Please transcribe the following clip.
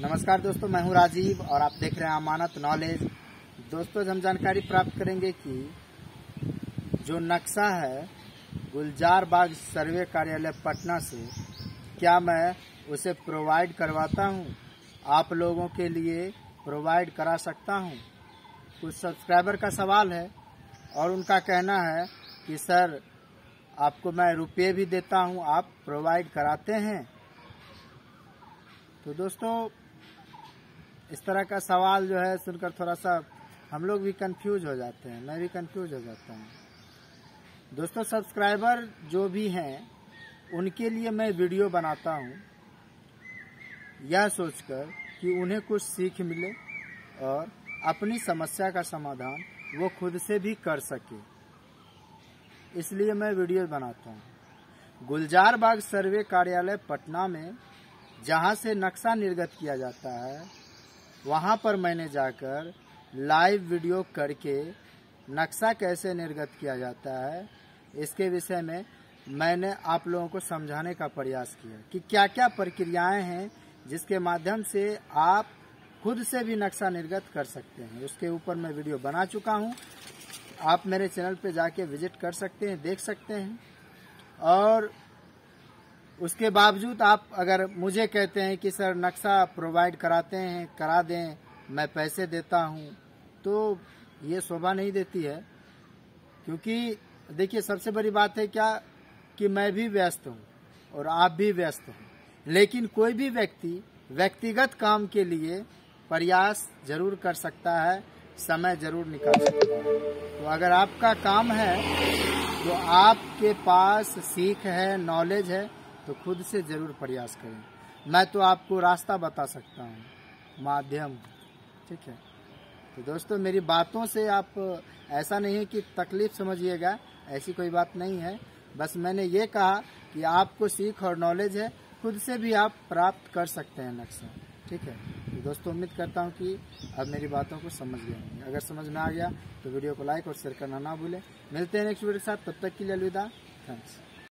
नमस्कार दोस्तों, मैं हूं राजीव और आप देख रहे हैं अमानत नॉलेज। दोस्तों, हम जानकारी प्राप्त करेंगे कि जो नक्शा है गुलजारबाग सर्वे कार्यालय पटना से, क्या मैं उसे प्रोवाइड करवाता हूं, आप लोगों के लिए प्रोवाइड करा सकता हूं। कुछ सब्सक्राइबर का सवाल है और उनका कहना है कि सर आपको मैं रुपये भी देता हूं, आप प्रोवाइड कराते हैं। तो दोस्तों, इस तरह का सवाल जो है सुनकर थोड़ा सा हम लोग भी कंफ्यूज हो जाते हैं, मैं भी कंफ्यूज हो जाता हूं। दोस्तों, सब्सक्राइबर जो भी हैं उनके लिए मैं वीडियो बनाता हूं, यह सोचकर कि उन्हें कुछ सीख मिले और अपनी समस्या का समाधान वो खुद से भी कर सके, इसलिए मैं वीडियो बनाता हूं। गुलजारबाग सर्वे कार्यालय पटना में जहां से नक्शा निर्गत किया जाता है, वहां पर मैंने जाकर लाइव वीडियो करके नक्शा कैसे निर्गत किया जाता है इसके विषय में मैंने आप लोगों को समझाने का प्रयास किया कि क्या क्या प्रक्रियाएं हैं जिसके माध्यम से आप खुद से भी नक्शा निर्गत कर सकते हैं। उसके ऊपर मैं वीडियो बना चुका हूं, आप मेरे चैनल पे जाके विजिट कर सकते हैं, देख सकते हैं। और उसके बावजूद आप अगर मुझे कहते हैं कि सर नक्शा प्रोवाइड कराते हैं, करा दें, मैं पैसे देता हूं, तो ये शोभा नहीं देती है। क्योंकि देखिए, सबसे बड़ी बात है क्या कि मैं भी व्यस्त हूं और आप भी व्यस्त हैं, लेकिन कोई भी व्यक्ति व्यक्तिगत काम के लिए प्रयास जरूर कर सकता है, समय जरूर निकाल सकता है। तो अगर आपका काम है, तो आपके पास सीख है, नॉलेज है, तो खुद से जरूर प्रयास करें। मैं तो आपको रास्ता बता सकता हूँ, माध्यम, ठीक है। तो दोस्तों, मेरी बातों से आप ऐसा नहीं है कि तकलीफ समझिएगा, ऐसी कोई बात नहीं है। बस मैंने ये कहा कि आपको सीख और नॉलेज है, खुद से भी आप प्राप्त कर सकते हैं नक्शा, ठीक है। तो दोस्तों, उम्मीद करता हूं कि अब मेरी बातों को समझ गए होंगे। अगर समझ में आ गया तो वीडियो को लाइक और शेयर करना ना भूलें। मिलते हैं नेक्स्ट वीडियो के साथ, तब तक के लिए अलविदा, थैंक्स।